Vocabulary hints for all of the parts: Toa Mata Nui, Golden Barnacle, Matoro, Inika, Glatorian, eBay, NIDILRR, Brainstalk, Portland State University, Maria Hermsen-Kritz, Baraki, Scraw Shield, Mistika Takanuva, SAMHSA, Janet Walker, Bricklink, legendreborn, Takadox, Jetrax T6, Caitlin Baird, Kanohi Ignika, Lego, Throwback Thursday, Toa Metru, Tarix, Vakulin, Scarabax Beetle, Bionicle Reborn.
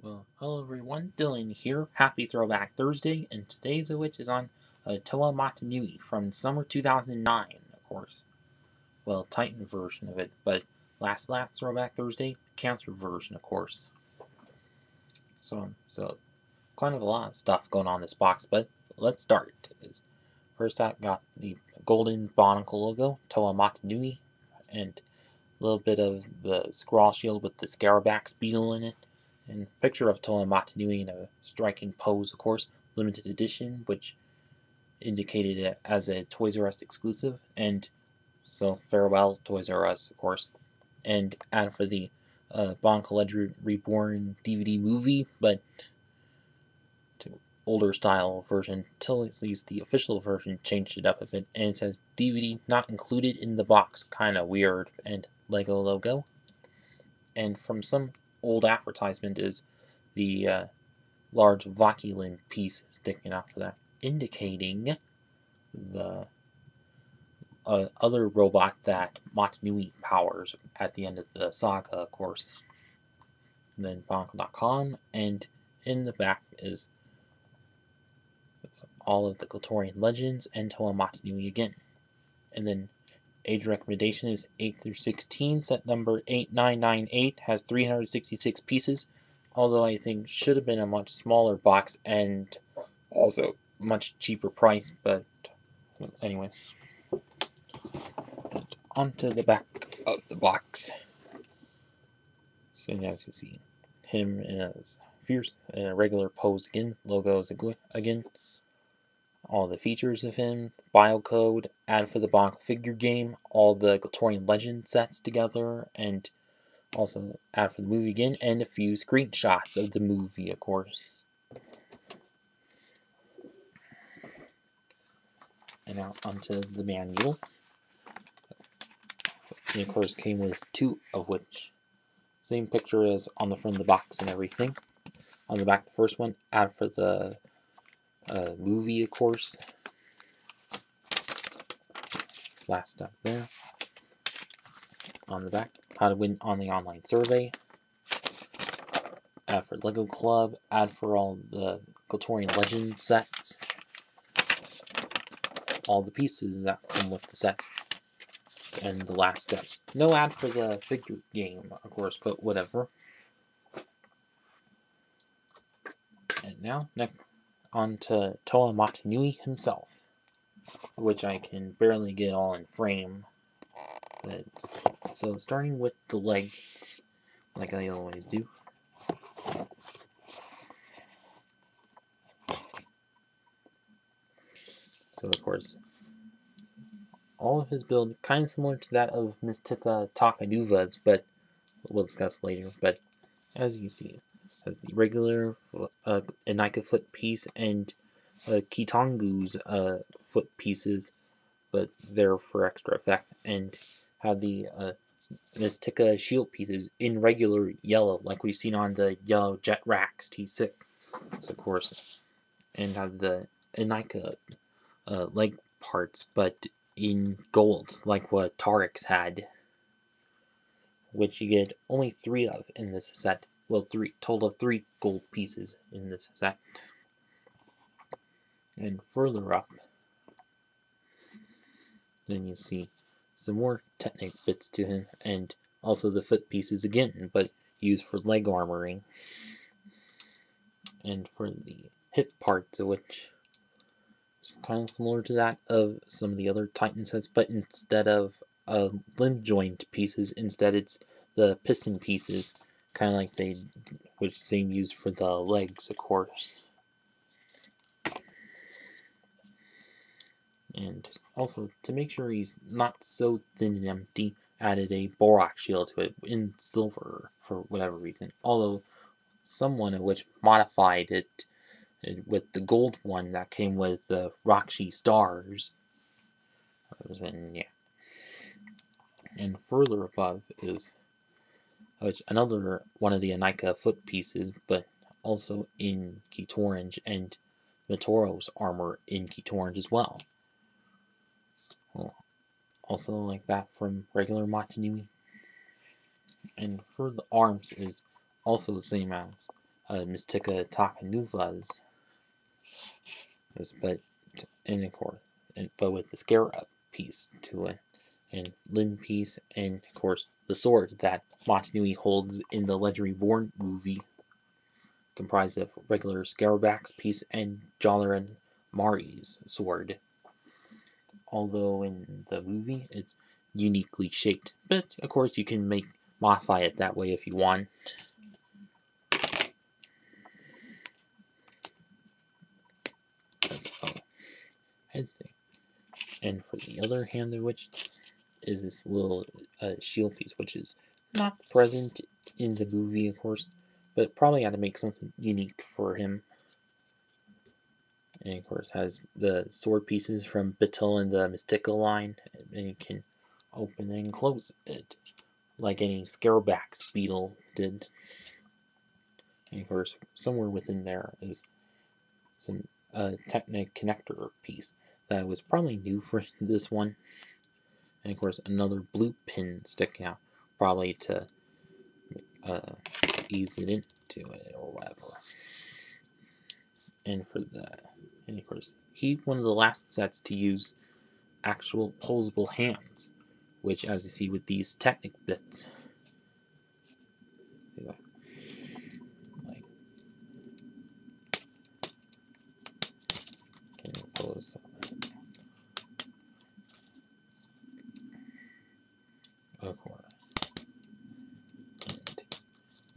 Well, hello everyone, Dylan here. Happy Throwback Thursday, and today's which is on Toa Mata Nui from summer 2009, of course. Well, Titan version of it, but last Throwback Thursday, Cancer version, of course. So kind of a lot of stuff going on in this box, but let's start. First I got the Golden Barnacle logo, Toa Mata Nui, and a little bit of the Scraw Shield with the Scarabax Beetle in it. And picture of Toa Mata Nui in a striking pose, of course, limited edition, which indicated it as a Toys R Us exclusive, and so farewell Toys R Us, of course. And for the Bionicle Reborn DVD movie, but to older style version, till at least the official version changed it up a bit, and it says DVD not included in the box, kind of weird, and Lego logo. And from some old advertisement is the large Vakulin piece sticking out for that, indicating the other robot that Mata Nui powers at the end of the saga, of course. And then Bionicle.com, and in the back is all of the Glatorian legends and Toa Mata Nui again. And then age recommendation is 8 through 16. Set number 8998 has 366 pieces, although I think should have been a much smaller box and also much cheaper price, but anyways. And onto the back of the box. So now as you see him in a fierce in a regular pose again, logos again. All the features of him, biocode, ad for the Bionicle figure game, all the Glatorian legend sets together, and also ad for the movie again, and a few screenshots of the movie, of course. And now onto the manuals. And of course came with two of which. Same picture as on the front of the box and everything. On the back, the first one, ad for the movie, of course. Last up there. On the back, how to win on the online survey. Ad for Lego Club. Ad for all the Glatorian Legend sets. All the pieces that come with the set. And the last steps. No ad for the figure game, of course, but whatever. And now, next, on to Toa Mata Nui himself, which I can barely get all in frame. But, so starting with the legs, like I always do. So of course, all of his build kind of similar to that of Mistika Takanuva's, but we'll discuss later. But as you see, has the regular Inika foot piece and Kitangu's foot pieces, but they're for extra effect, and had the Mistika shield pieces in regular yellow, like we've seen on the yellow Jetrax T6, of course, and had the Inika leg parts, but in gold, like what Tarix had, which you get only three of in this set. Well, total of three gold pieces in this set. And further up, then you see some more Technic bits to him, and also the foot pieces again, but used for leg armoring. And for the hip parts, which is kind of similar to that of some of the other Titan sets, but instead of limb joint pieces, instead it's the piston pieces. Kind of like they, which same used for the legs, of course. And also, to make sure he's not so thin and empty, added a Borax shield to it in silver for whatever reason. Although, someone of which modified it with the gold one that came with the Roxy stars. And yeah. And further above is which another one of the Inika foot pieces, but also in Kitorange, and Matoro's armor in Kitorange as well. Well, also like that from regular Mata Nui. And for the arms is also the same as Mistika Takanuva's, but Inika, but with the scarab piece to it, and limb piece, and of course the sword that Mata Nui holds in the Legendary Born movie, comprised of regular Scarabax piece and Jalaran Mari's sword. Although in the movie it's uniquely shaped, but of course you can modify it that way if you want. That's all head thing. And for the other hand, which is this little shield piece, which is not present in the movie, of course, but probably had to make something unique for him. And of course has the sword pieces from Beetle and the Mistika line, and you can open and close it like any Scarabax Beetle did. And of course somewhere within there is some Technic connector piece that was probably new for this one. And of course another blue pin sticking out, probably to ease it into it or whatever. And for the, and of course, he's one of the last sets to use actual posable hands, which, as you see with these Technic bits, like, can you pose? Of course. And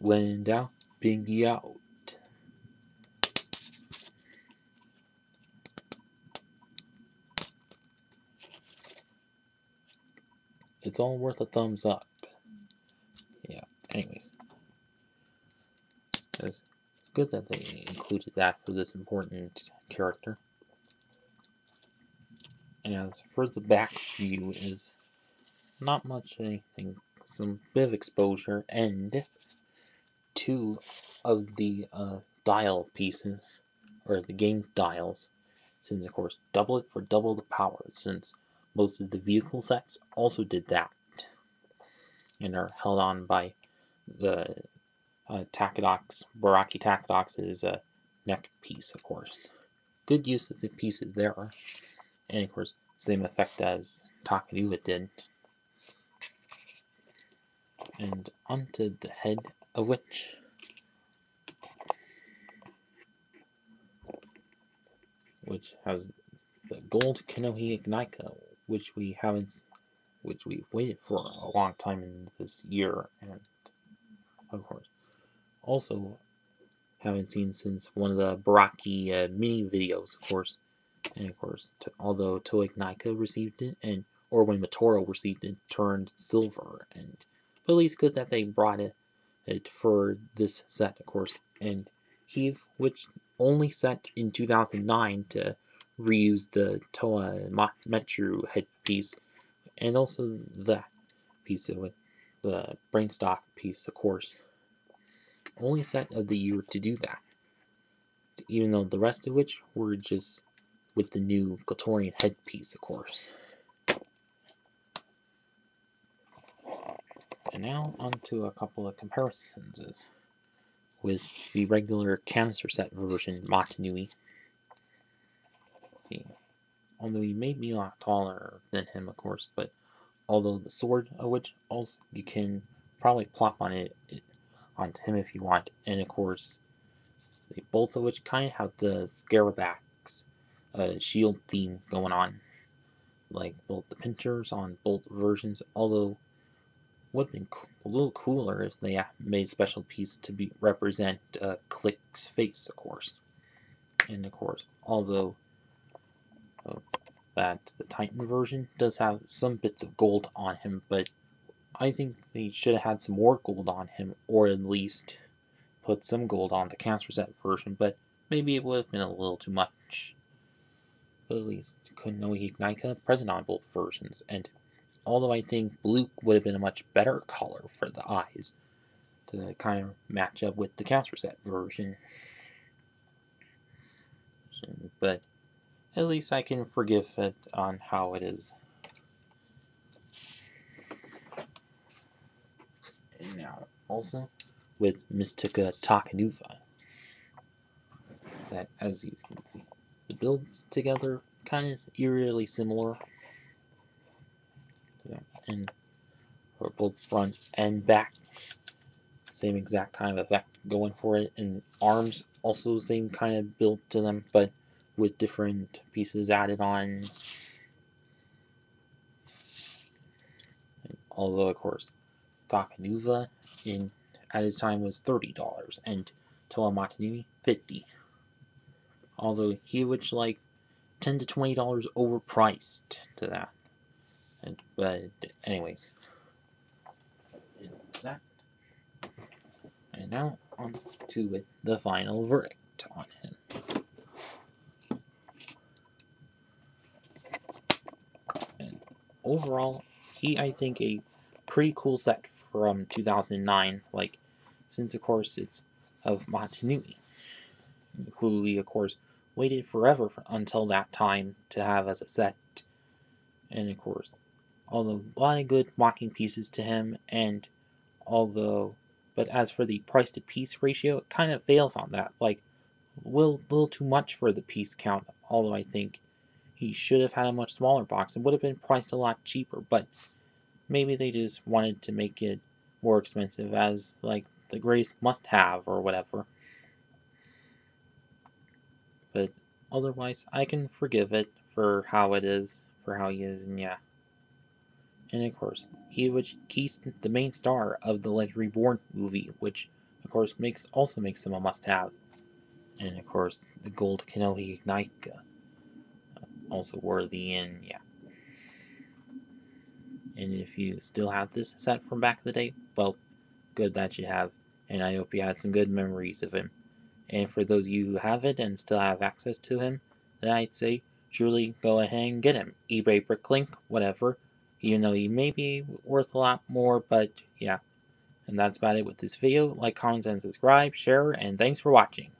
when in doubt, bingy out. It's all worth a thumbs up. Yeah, anyways. It's good that they included that for this important character. And as for the back view, is not much anything, some bit of exposure, and two of the dial pieces, or the game dials, since of course double it for double the power, since most of the vehicle sets also did that, and are held on by the Takadox, Baraki Takadox's neck piece, of course. Good use of the pieces there, and of course, same effect as Takanuva did. And onto the head, of which has the gold Kanohi Ignika, which we've waited for a long time in this year, and of course also haven't seen since one of the Baraki mini videos, of course. And of course, although Toa Ignika received it, and or when Matoro received it, turned silver, and but at least good that they brought it for this set, of course. And Heave, which only set in 2009 to reused the Toa Metru headpiece, and also that piece of it, the Brainstalk piece, of course. Only set of the year to do that, even though the rest of which were just with the new Glatorian headpiece, of course. And now onto a couple of comparisons with the regular Canister set version Mata Nui. See, although he may be a lot taller than him, of course, but although the sword, of which also you can probably plop on it onto him if you want, and of course they both of which kind of have the Scarabax shield theme going on, like both the pincers on both versions. Although would have been a little cooler if they made special piece to represent Click's face, of course. And of course, although that the Titan version does have some bits of gold on him, but I think they should have had some more gold on him, or at least put some gold on the Canister set version, but maybe it would have been a little too much. But at least Kanohi Ignika present on both versions, and although I think blue would have been a much better color for the eyes to kind of match up with the Canister set version. But at least I can forgive it on how it is. And now, also, with Mistika Takanuva. that, as you can see, the builds together kind of eerily similar. Yeah, and for both front and back, same exact kind of effect going for it, and arms also same kind of build to them, but with different pieces added on. And although, of course, Takanuva in at his time was $30 and Toa Mata Nui $50. Although he was like $10 to $20 overpriced to that. And but anyways. That. And now on to the final verdict on him. And overall, he, I think, a pretty cool set from 2009, like, since of course it's of Mata Nui, who we of course waited forever until that time to have as a set. And of course, although a lot of good mocking pieces to him, and although, but as for the price to piece ratio, it kind of fails on that, like, a little too much for the piece count, although I think he should have had a much smaller box and would have been priced a lot cheaper, but maybe they just wanted to make it more expensive as, like, the greatest must-have or whatever. But otherwise, I can forgive it for how it is, for how he is, and yeah. And of course, he was the main star of the Legend Reborn movie, which, of course, also makes him a must-have. And of course, the gold Kanohi Ignika, also worthy, and yeah. And if you still have this set from back in the day, well, good that you have, and I hope you had some good memories of him. And for those of you who have it and still have access to him, then I'd say truly go ahead and get him. eBay, Bricklink, whatever, even though he may be worth a lot more, but yeah. And that's about it with this video. Like, comment, and subscribe, share, and thanks for watching.